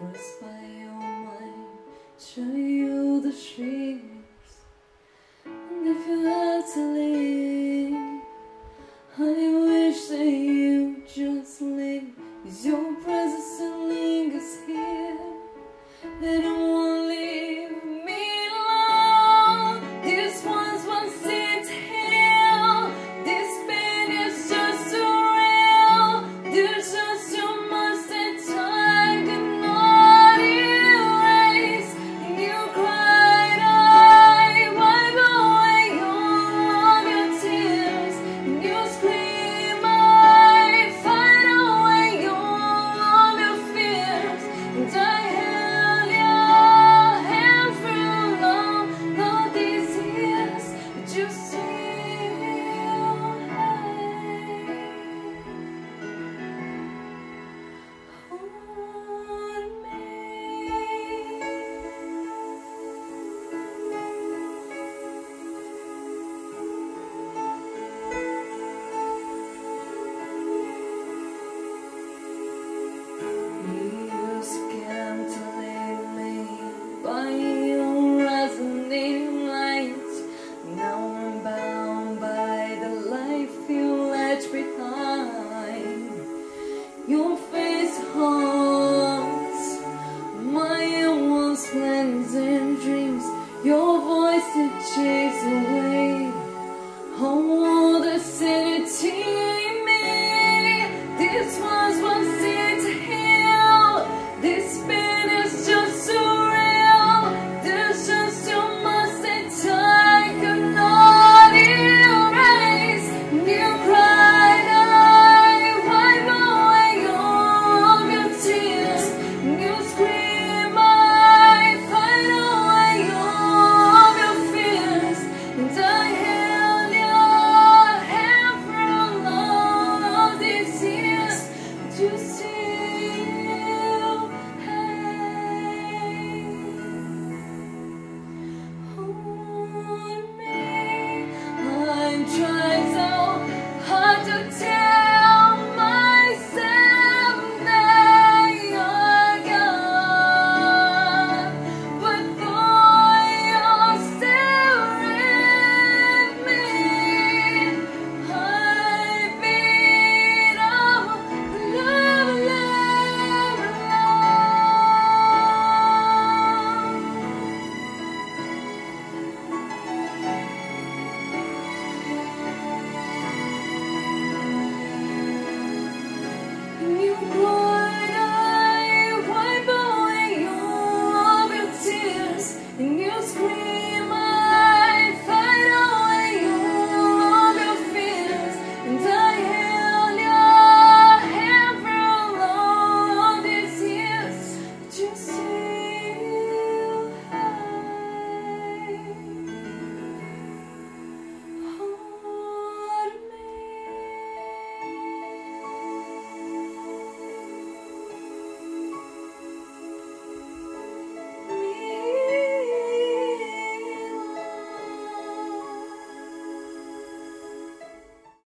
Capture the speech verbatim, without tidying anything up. prosper.